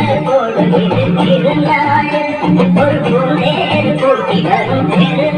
Por